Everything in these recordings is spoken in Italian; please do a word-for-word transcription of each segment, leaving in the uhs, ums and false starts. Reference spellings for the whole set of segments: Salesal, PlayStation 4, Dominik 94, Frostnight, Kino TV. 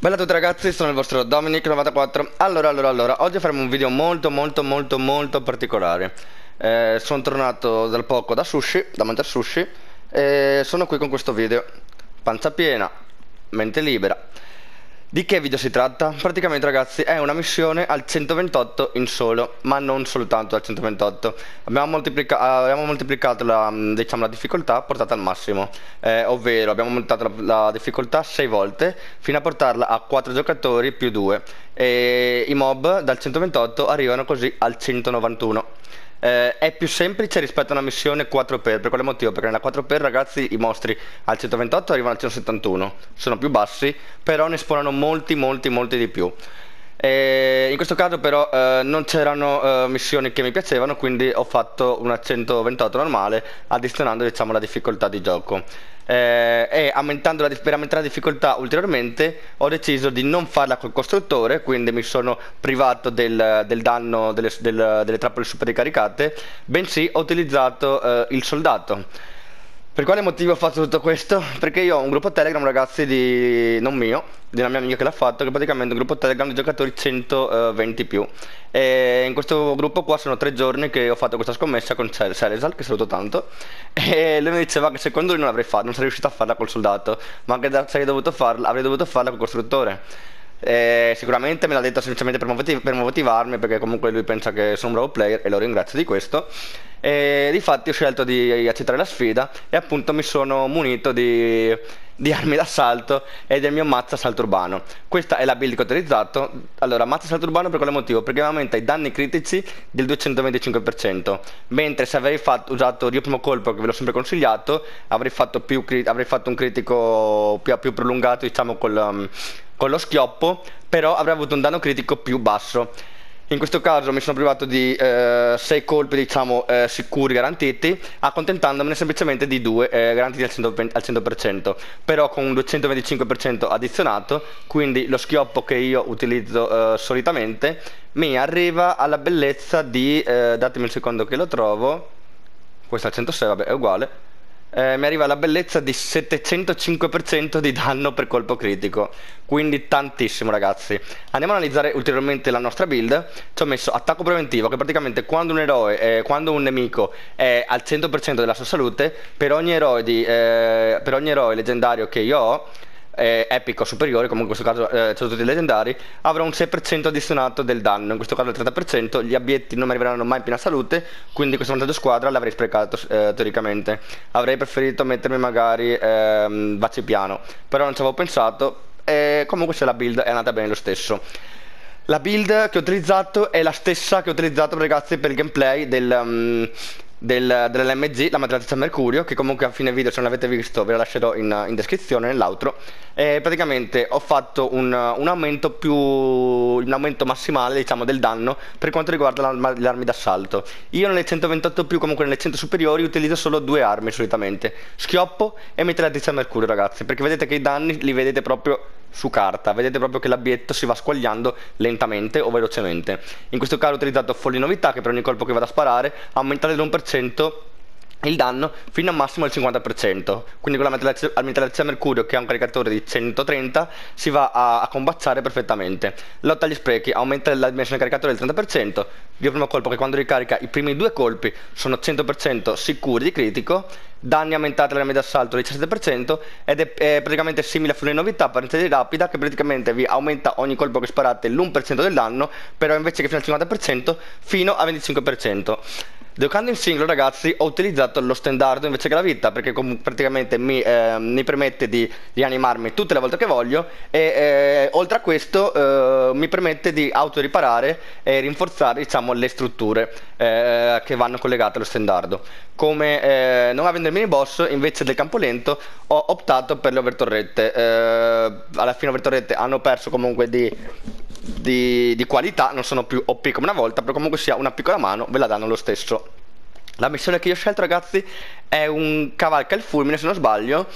Bella a tutti ragazzi, sono il vostro Dominik novantaquattro. Allora, allora, allora, oggi faremo un video molto, molto, molto, molto particolare. eh, Sono tornato dal poco da sushi, da mangiare sushi, e sono qui con questo video. Pancia piena, mente libera. Di che video si tratta? Praticamente ragazzi è una missione al centoventotto in solo, ma non soltanto al centoventotto. Abbiamo, moltiplica abbiamo moltiplicato la, diciamo, la difficoltà portata al massimo, eh, ovvero abbiamo aumentato la, la difficoltà sei volte fino a portarla a quattro giocatori più due, e i mob dal centoventotto arrivano così al centonovantuno. Eh, è più semplice rispetto a una missione quattro per, per quale motivo? Perché nella quattro per ragazzi i mostri al centoventotto arrivano al centosettantuno, sono più bassi, però ne spawnano molti molti molti di più. E in questo caso però eh, non c'erano eh, missioni che mi piacevano, quindi ho fatto una centoventotto normale, addizionando diciamo la difficoltà di gioco. Eh, e aumentando la, per aumentare la difficoltà ulteriormente ho deciso di non farla col costruttore, quindi mi sono privato del, del danno delle, del, delle trappole supercaricate, bensì ho utilizzato eh, il soldato. Per quale motivo ho fatto tutto questo? Perché io ho un gruppo Telegram ragazzi di... non mio, di una mia amica che l'ha fatto, che è praticamente un gruppo Telegram di giocatori centoventi più. E in questo gruppo qua sono tre giorni che ho fatto questa scommessa con Salesal, che saluto tanto, e lui mi diceva che secondo lui non l'avrei fatto, non sarei riuscito a farla col soldato, ma che sarei dovuto farla, avrei dovuto farla col costruttore. E sicuramente me l'ha detto semplicemente per, motiv per motivarmi, perché comunque lui pensa che sono un bravo player e lo ringrazio di questo. E difatti ho scelto di accettare la sfida e appunto mi sono munito di, di armi d'assalto e del mio mazzo assalto urbano. Questa è la build che ho utilizzato. Allora, mazzo assalto urbano per quale motivo? Perché aumenta i danni critici del duecentoventicinque per cento, mentre se avrei fatto, usato il primo colpo, che ve l'ho sempre consigliato, avrei fatto, più, avrei fatto un critico più, più prolungato, diciamo col... Um, con lo schioppo, però avrei avuto un danno critico più basso. In questo caso mi sono privato di eh, sei colpi diciamo eh, sicuri garantiti, accontentandomene semplicemente di due eh, garantiti al cento per cento, al cento per cento, però con un duecentoventicinque per cento addizionato, quindi lo schioppo che io utilizzo eh, solitamente mi arriva alla bellezza di, eh, datemi un secondo che lo trovo, questo al centosei, vabbè è uguale, Eh, mi arriva la bellezza di settecentocinque per cento di danno per colpo critico, quindi tantissimo ragazzi. Andiamo ad analizzare ulteriormente la nostra build. Ci ho messo attacco preventivo, che praticamente quando un eroe, eh, quando un nemico è al cento per cento della sua salute, per ogni eroe, di, eh, per ogni eroe leggendario che io ho, eh, epico superiore, comunque in questo caso eh, sono tutti i leggendari, avrà un sei per cento addizionato del danno, in questo caso il trenta per cento. Gli abietti non mi arriveranno mai in piena salute, quindi questo vantaggio squadra l'avrei sprecato eh, teoricamente. Avrei preferito mettermi magari ehm, Vacipiano, però non ci avevo pensato, e comunque se la build è andata bene lo stesso. La build che ho utilizzato è la stessa che ho utilizzato ragazzi per il gameplay del... Um, Del, dell'M G, la matrice mercurio, che comunque a fine video, se non l'avete visto, ve la lascerò in, in descrizione nell'outro. E praticamente ho fatto un, un aumento più un aumento massimale diciamo del danno per quanto riguarda le armi d'assalto. Io nelle centoventotto più, comunque nelle cento superiori, utilizzo solo due armi solitamente, schioppo e matrice mercurio ragazzi, perché vedete che i danni li vedete proprio su carta, vedete proprio che l'abbietto si va squagliando lentamente o velocemente. In questo caso ho utilizzato folli novità, che per ogni colpo che vado a sparare aumentate dell'uno per cento il danno fino al massimo del cinquanta per cento, quindi con la matrice mercurio, che ha un caricatore di centotrenta, si va a, a combaciare perfettamente. Lotta agli sprechi, aumenta la dimensione del caricatore del trenta per cento. Il primo colpo, che quando ricarica i primi due colpi sono cento per cento sicuri di critico. Danni aumentati alla media d'assalto del diciassette per cento, ed è, è praticamente simile a Furia Novità Parentesi di Rapida, che praticamente vi aumenta ogni colpo che sparate l'uno per cento del danno, però invece che fino al cinquanta per cento fino al venticinque per cento. Giocando in singolo ragazzi ho utilizzato lo standard invece che la vita, perché praticamente mi, eh, mi permette di rianimarmi tutte le volte che voglio, e eh, oltre a questo eh, mi permette di autoriparare e rinforzare diciamo le strutture eh, che vanno collegate allo standard. Come eh, non avendo il mini boss invece del campo lento, ho optato per le overtorrette. Eh, alla fine overtorrette hanno perso comunque di... Di, di qualità, non sono più O P come una volta, però comunque sia una piccola mano ve la danno lo stesso. La missione che io ho scelto ragazzi è un cavalca il fulmine, se non sbaglio,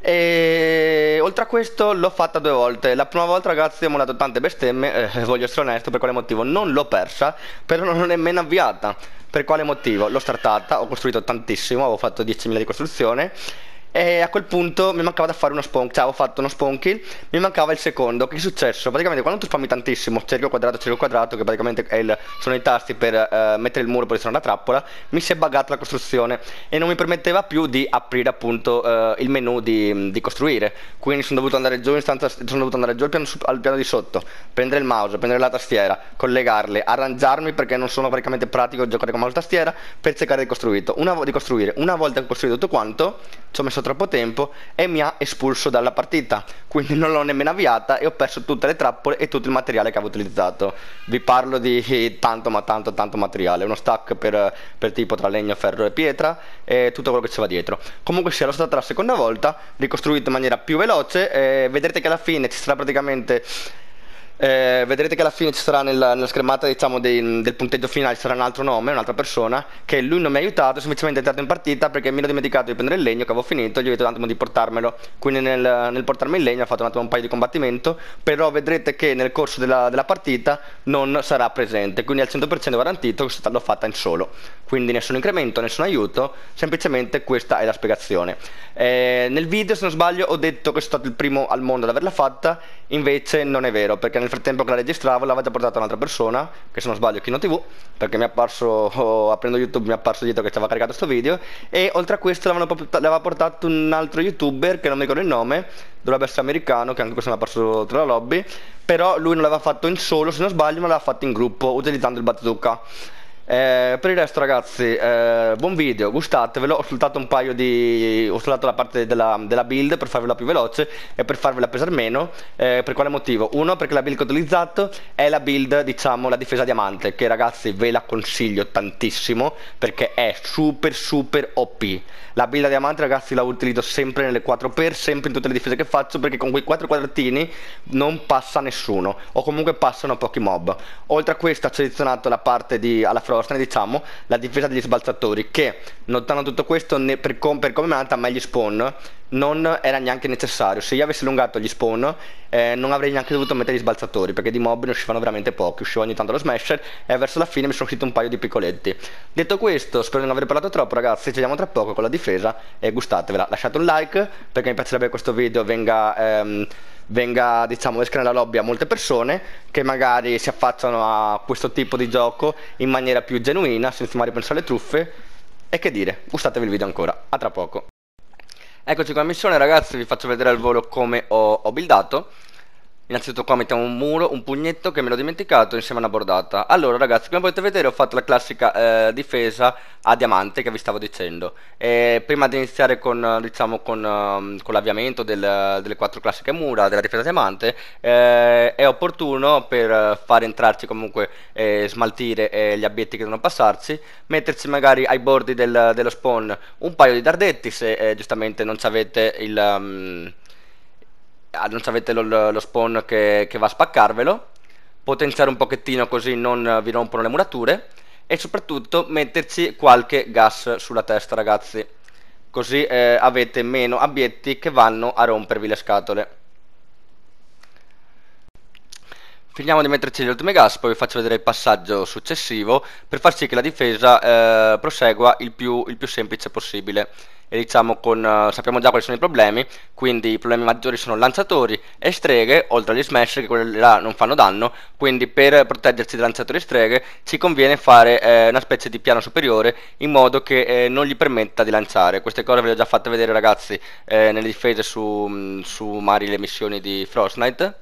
e oltre a questo l'ho fatta due volte. La prima volta ragazzi ho mandato tante bestemmie, eh, voglio essere onesto, per quale motivo non l'ho persa, però non l'ho nemmeno avviata. Per quale motivo? L'ho startata, ho costruito tantissimo, avevo fatto diecimila di costruzione e a quel punto mi mancava da fare uno spawn, cioè avevo fatto uno spawn kill, mi mancava il secondo. Che è successo? Praticamente quando tu spammi tantissimo cerchio quadrato, cerchio quadrato, che praticamente è il, sono i tasti per eh, mettere il muro, posizionare la trappola, mi si è buggata la costruzione e non mi permetteva più di aprire appunto eh, il menu di, di costruire. Quindi sono dovuto andare giù in stanza, sono dovuto andare giù al piano, al piano di sotto, prendere il mouse, prendere la tastiera, collegarle, arrangiarmi, perché non sono praticamente pratico giocare con mouse e tastiera, per cercare di, costruito. Una, di costruire. Una volta che ho costruito tutto quanto ci ho messo troppo tempo e mi ha espulso dalla partita, quindi non l'ho nemmeno avviata e ho perso tutte le trappole e tutto il materiale che avevo utilizzato. Vi parlo di tanto ma tanto tanto materiale, uno stack per, per tipo tra legno, ferro e pietra e tutto quello che ci va dietro. Comunque sia, l'ho stata la seconda volta, ricostruito in maniera più veloce e vedrete che alla fine ci sarà praticamente Eh, vedrete che alla fine ci sarà nella, nella schermata, diciamo, dei, del punteggio finale ci sarà un altro nome, un'altra persona, che lui non mi ha aiutato, semplicemente è entrato in partita perché mi ero dimenticato di prendere il legno che avevo finito, gli ho detto un attimo di portarmelo, quindi nel, nel portarmi il legno ha fatto un attimo un paio di combattimento, però vedrete che nel corso della, della partita non sarà presente, quindi al cento per cento garantito che l'ho fatta in solo, quindi nessun incremento, nessun aiuto, semplicemente questa è la spiegazione. Eh, nel video, se non sbaglio, ho detto che sono stato il primo al mondo ad averla fatta, invece non è vero, perché nel Nel frattempo che la registravo l'aveva già portata un'altra persona, che se non sbaglio Kino tivù, perché mi è apparso, oh, aprendo YouTube mi è apparso dietro che ci aveva caricato sto video, e oltre a questo l'aveva portato un altro youtuber che non mi ricordo il nome, dovrebbe essere americano, che anche questo mi è apparso tra la lobby, però lui non l'aveva fatto in solo, se non sbaglio, ma l'aveva fatto in gruppo utilizzando il bazooka. Eh, per il resto ragazzi, eh, buon video, gustatevelo. Ho soltato un paio di... ho soltato la parte della, della build per farvela più veloce e per farvela pesare meno. eh, Per quale motivo? Uno, perché la build che ho utilizzato è la build, diciamo, la difesa diamante, che ragazzi ve la consiglio tantissimo perché è super super O P. La build a diamante ragazzi la utilizzo sempre nelle quattro per, sempre in tutte le difese che faccio, perché con quei quattro quadratini non passa nessuno, o comunque passano pochi mob. Oltre a questo ho selezionato la parte di... alla fronte, diciamo, la difesa degli sbalzatori, che notando tutto questo ne, per, com, per come mi è andata a me gli spawn non era neanche necessario. Se io avessi allungato gli spawn eh, non avrei neanche dovuto mettere gli sbalzatori, perché di mob ne uscivano veramente pochi, usciva ogni tanto lo smasher e verso la fine mi sono uscito un paio di piccoletti. Detto questo, spero di non aver parlato troppo ragazzi, ci vediamo tra poco con la difesa e gustatevela. Lasciate un like perché mi piacerebbe che questo video venga... Ehm, venga diciamo esca nella lobby a molte persone che magari si affacciano a questo tipo di gioco in maniera più genuina, senza mai ripensare alle truffe. E che dire, gustatevi il video ancora, a tra poco. Eccoci con la missione ragazzi, vi faccio vedere al volo come ho, ho buildato. Innanzitutto qua mettiamo un muro, un pugnetto che me l'ho dimenticato, insieme a una bordata. Allora ragazzi, come potete vedere ho fatto la classica eh, difesa a diamante che vi stavo dicendo. E prima di iniziare con, diciamo, con, um, con l'avviamento del, delle quattro classiche mura della difesa a diamante, eh, è opportuno, per far entrarci comunque eh, smaltire eh, gli abietti che devono passarci, metterci magari ai bordi del, dello spawn un paio di dardetti, se eh, giustamente non avete il... Um, non avete lo, lo spawn che, che va a spaccarvelo, potenziare un pochettino così non vi rompono le murature, e soprattutto metterci qualche gas sulla testa ragazzi, così eh, avete meno abietti che vanno a rompervi le scatole. Finiamo di metterci le ultime gas, poi vi faccio vedere il passaggio successivo per far sì che la difesa eh, prosegua il più, il più semplice possibile. E diciamo con, uh, sappiamo già quali sono i problemi, quindi i problemi maggiori sono lanciatori e streghe, oltre agli smash che quelli là non fanno danno, quindi per proteggerci da lanciatori e streghe ci conviene fare eh, una specie di piano superiore in modo che eh, non gli permetta di lanciare. Queste cose ve le ho già fatte vedere ragazzi eh, nelle difese su, su Mari, le missioni di Frostnight.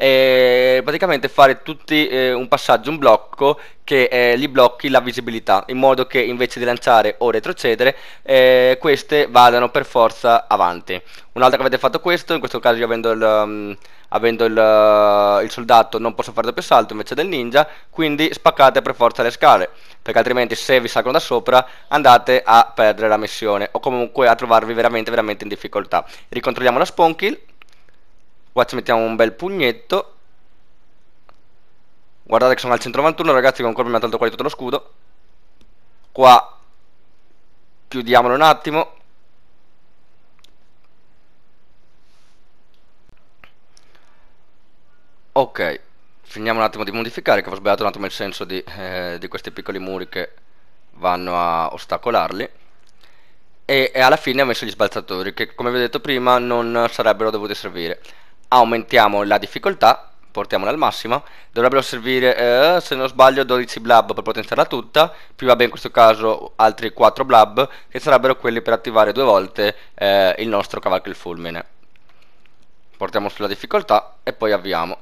E praticamente fare tutti eh, un passaggio, un blocco che eh, li blocchi la visibilità, in modo che invece di lanciare o retrocedere eh, queste vadano per forza avanti. Un'altra che avete fatto questo, in questo caso io avendo il, um, avendo il, uh, il soldato non posso fare doppio salto invece del ninja, quindi spaccate per forza le scale, perché altrimenti se vi salgono da sopra andate a perdere la missione o comunque a trovarvi veramente veramente in difficoltà. Ricontrolliamo la spawn kill. Qua ci mettiamo un bel pugnetto. Guardate che sono al centonovantuno ragazzi, con colpo mi ha tolto quasi tutto lo scudo. Qua chiudiamolo un attimo. Ok, finiamo un attimo di modificare, che ho sbagliato un attimo il senso di, eh, di questi piccoli muri che vanno a ostacolarli, e, e alla fine ha messo gli sbalzatori che, come vi ho detto prima, non sarebbero dovuti servire. Aumentiamo la difficoltà, portiamola al massimo. Dovrebbero servire, eh, se non sbaglio, dodici blab per potenziarla tutta, più vabbè in questo caso altri quattro blab, che sarebbero quelli per attivare due volte eh, il nostro cavalco il fulmine. Portiamo sulla difficoltà e poi avviamo.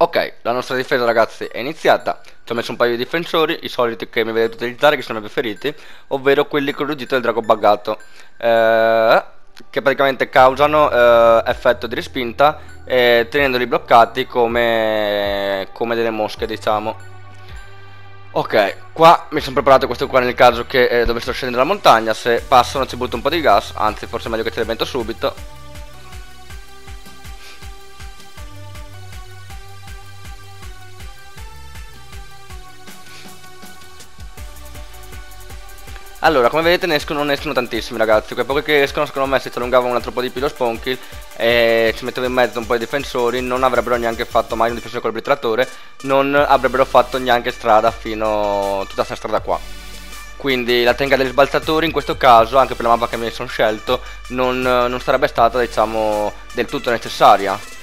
Ok, la nostra difesa, ragazzi, è iniziata. Ci ho messo un paio di difensori, i soliti che mi vedete utilizzare, che sono i miei preferiti, ovvero quelli con l'ugito del drago buggato, eh, che praticamente causano eh, effetto di respinta, eh, tenendoli bloccati come, come delle mosche, diciamo. Ok, qua mi sono preparato questo qua nel caso che eh, dovessero scendere la montagna. Se passano ci butto un po' di gas, anzi forse è meglio che te le metto subito. Allora, come vedete ne escono, ne escono tantissimi, ragazzi. Quei pochi che escono, secondo me, se ci allungava un troppo di più lo spawn kill e ci mettevo in mezzo un po' di difensori, non avrebbero neanche fatto mai un difensore col arbitratore, non avrebbero fatto neanche strada fino a tutta questa strada qua. Quindi la tenga degli sbalzatori in questo caso, anche per la mappa che mi sono scelto, non, non sarebbe stata, diciamo, del tutto necessaria.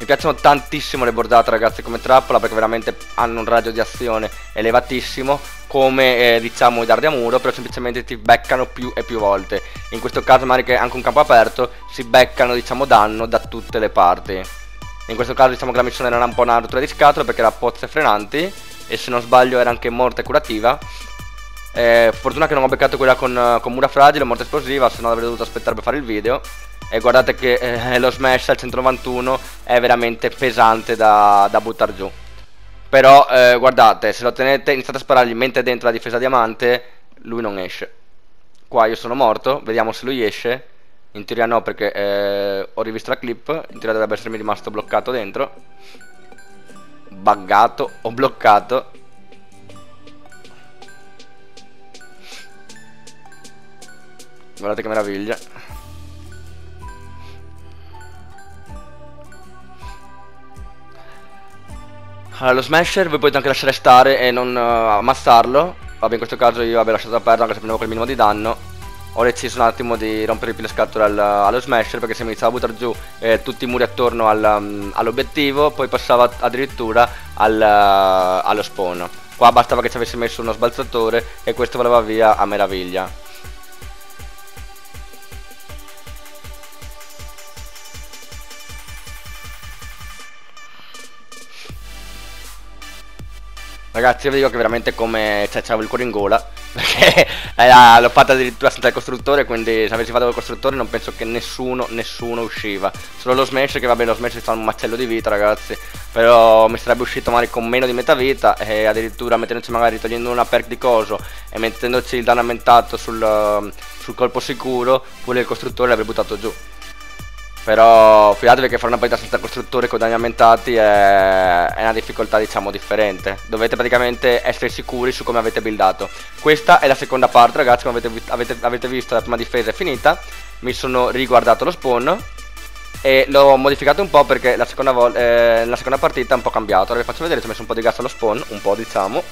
Mi piacciono tantissimo le bordate, ragazzi, come trappola, perché veramente hanno un radio di azione elevatissimo, come eh, diciamo i dardi a muro, però semplicemente ti beccano più e più volte. In questo caso magari che anche un campo aperto si beccano, diciamo, danno da tutte le parti. In questo caso diciamo che la missione era un po' una rottura di scatola, perché era pozze frenanti e se non sbaglio era anche morte curativa. Eh, fortuna che non ho beccato quella con, con mura fragile, morte esplosiva, se no l'avrei dovuto aspettare per fare il video. E guardate che eh, lo smash al centonovantuno è veramente pesante da, da buttare giù. Però eh, guardate, se lo tenete, iniziate a sparargli mentre è dentro la difesa diamante, lui non esce. Qua io sono morto, vediamo se lui esce. In teoria no, perché eh, ho rivisto la clip, in teoria dovrebbe essermi rimasto bloccato dentro. Buggato o bloccato. Guardate che meraviglia. Allora, lo smasher voi potete anche lasciare stare e non uh, ammazzarlo. Vabbè, in questo caso io avevo lasciato aperto anche se prendevo quel minimo di danno. Ho deciso un attimo di rompere più le scatole al, allo smasher, perché se mi iniziava a buttare giù eh, tutti i muri attorno al, um, all'obiettivo, poi passava addirittura al, uh, allo spawn. Qua bastava che ci avessi messo uno sbalzatore e questo voleva via a meraviglia. Ragazzi, io vi dico che veramente come, cioè, c'avevo il cuore in gola, perché eh, l'ho fatta addirittura senza il costruttore, quindi se avessi fatto il costruttore non penso che nessuno, nessuno usciva. Solo lo smash, che vabbè, lo smash sta un macello di vita, ragazzi, però mi sarebbe uscito magari con meno di metà vita, e addirittura mettendoci magari, togliendo una perk di coso e mettendoci il danno aumentato sul, sul colpo sicuro, pure il costruttore l'avrebbe buttato giù. Però fidatevi che fare una partita senza costruttore con danni aumentati è, è una difficoltà, diciamo, differente. Dovete praticamente essere sicuri su come avete buildato. Questa è la seconda parte, ragazzi, come avete, avete, avete visto la prima difesa è finita. Mi sono riguardato lo spawn e l'ho modificato un po', perché la seconda, eh, la seconda partita è un po' cambiato. Ora vi faccio vedere, ci ho messo un po' di gas allo spawn, un po', diciamo.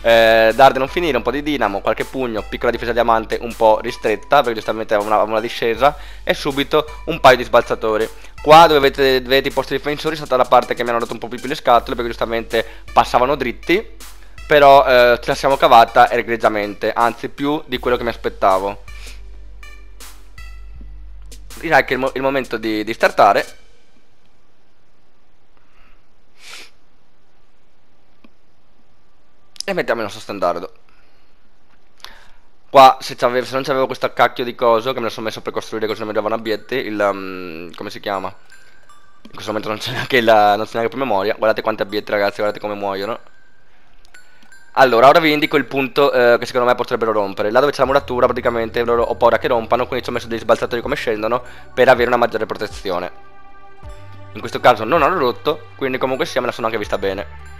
eh, Darde non finire, un po' di dinamo, qualche pugno, piccola difesa diamante un po' ristretta, perché giustamente avevo una, una discesa, e subito un paio di sbalzatori. Qua dove avete, vedete i posti difensori è stata la parte che mi hanno rotto un po' più le scatole, perché giustamente passavano dritti. Però eh, ce la siamo cavata egregiamente, anzi più di quello che mi aspettavo. Direi che è il, mo il momento di, di startare. E mettiamo il nostro standardo. Qua se, se non c'avevo questo cacchio di coso, che me lo sono messo per costruire così non mi davano abietti. Il um, come si chiama? In questo momento non c'è neanche, neanche più memoria. Guardate quanti abietti, ragazzi, guardate come muoiono. Allora, ora vi indico il punto eh, che secondo me potrebbero rompere. Là dove c'è la muratura praticamente ho paura che rompano, quindi ci ho messo degli sbalzatori come scendono per avere una maggiore protezione. In questo caso non hanno rotto, quindi comunque sia me la sono anche vista bene.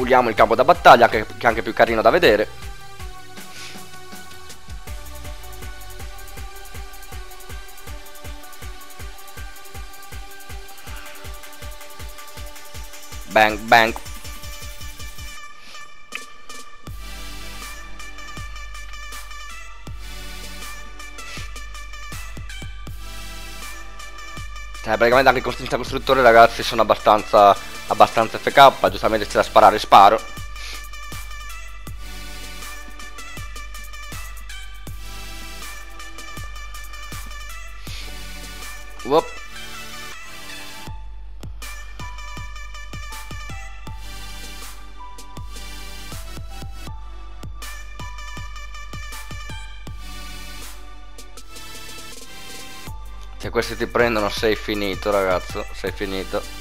puliamo il campo da battaglia, che è anche più carino da vedere. Bang bang. Cioè, praticamente anche con senza costruttore, ragazzi, sono abbastanza abbastanza F K. Giustamente c'è da sparare, sparo. Whoop. Se questi ti prendono sei finito, ragazzo, sei finito.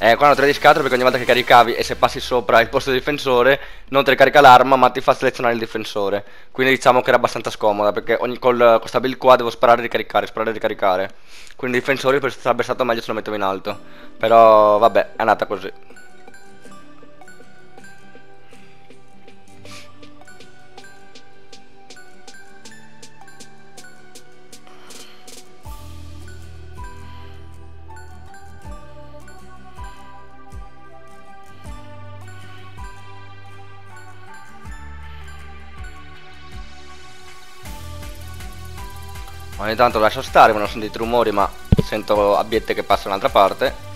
Eh, qua hanno tre di scatole, perché ogni volta che caricavi e se passi sopra il posto del difensore non ti ricarica l'arma ma ti fa selezionare il difensore. Quindi diciamo che era abbastanza scomoda, perché ogni col, con questa build qua devo sparare e ricaricare, sparare e ricaricare. Quindi i difensori sarebbe stato meglio se lo mettevo in alto. Però vabbè, è nata così. Ogni tanto lascio stare, ma non sentite rumori, ma sento abbiette che passano dall'altra parte.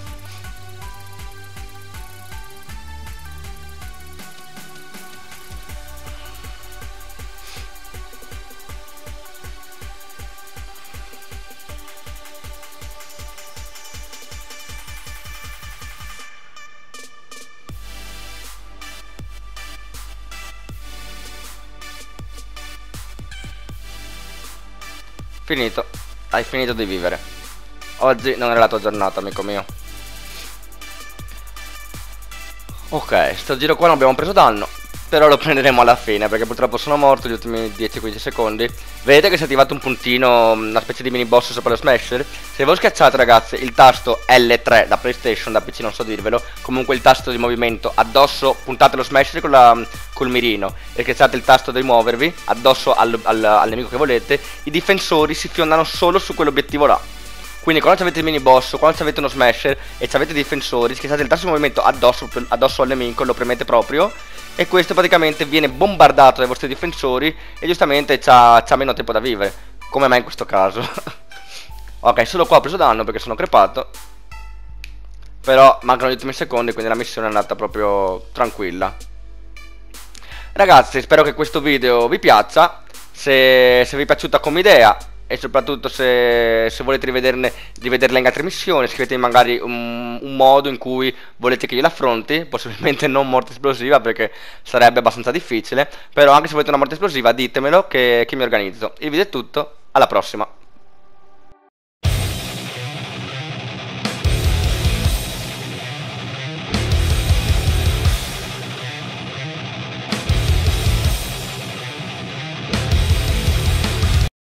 Finito, hai finito di vivere. Oggi non era la tua giornata, amico mio. Ok, sto giro qua non abbiamo preso danno, però lo prenderemo alla fine, perché purtroppo sono morto gli ultimi dieci quindici secondi. Vedete che si è attivato un puntino, una specie di mini boss sopra lo smasher. Se voi schiacciate, ragazzi, il tasto L tre da PlayStation, da P C non so dirvelo, comunque il tasto di movimento addosso, puntate lo smasher con la, col mirino e schiacciate il tasto di muovervi addosso al, al, al nemico che volete, i difensori si fiondano solo su quell'obiettivo là. Quindi quando avete il mini boss, quando avete uno smasher e avete i difensori, schiacciate il tasto di movimento addosso, addosso al nemico, lo premete proprio. E questo praticamente viene bombardato dai vostri difensori e giustamente c'ha meno tempo da vivere, come me in questo caso. Ok, solo qua ho preso danno perché sono crepato. Però mancano gli ultimi secondi, quindi la missione è andata proprio tranquilla. Ragazzi, spero che questo video vi piaccia. Se, se vi è piaciuta come idea e soprattutto se, se volete rivederle, rivederle in altre missioni, scrivetemi magari un, un modo in cui volete che io l'affronti, possibilmente non morte esplosiva perché sarebbe abbastanza difficile, però anche se volete una morte esplosiva ditemelo che, che mi organizzo. Il video è tutto, alla prossima.